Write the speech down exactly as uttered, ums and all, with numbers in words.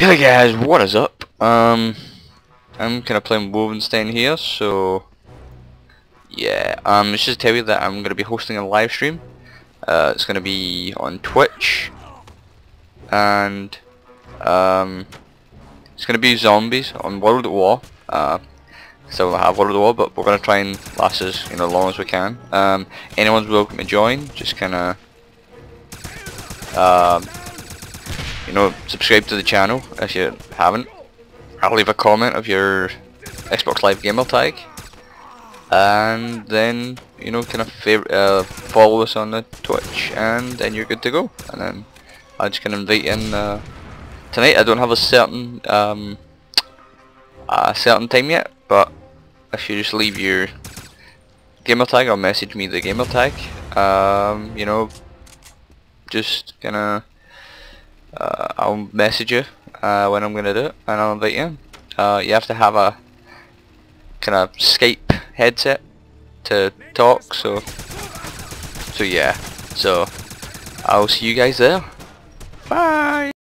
Hey guys, what is up? Um, I'm kind of playing Wolfenstein here, so yeah. Um, it's just to tell you that I'm going to be hosting a live stream. Uh, it's going to be on Twitch, and um, it's going to be zombies on World at War. Uh, still don't have World at War, but we're going to try and last as you know long as we can. Um, anyone's welcome to join. Just kind of um. You know, subscribe to the channel if you haven't. I'll leave a comment of your Xbox Live gamer tag, and then you know, kind of uh, follow us on the Twitch, and then you're good to go. And then I just can invite in uh, tonight. I don't have a certain um, a certain time yet, but if you just leave your gamer tag or message me the gamer tag, um, you know, just gonna. Uh, I'll message you uh, when I'm gonna do it, and I'll invite you. Uh, you have to have a kind of Skype headset to talk, so so yeah. So I'll see you guys there. Bye.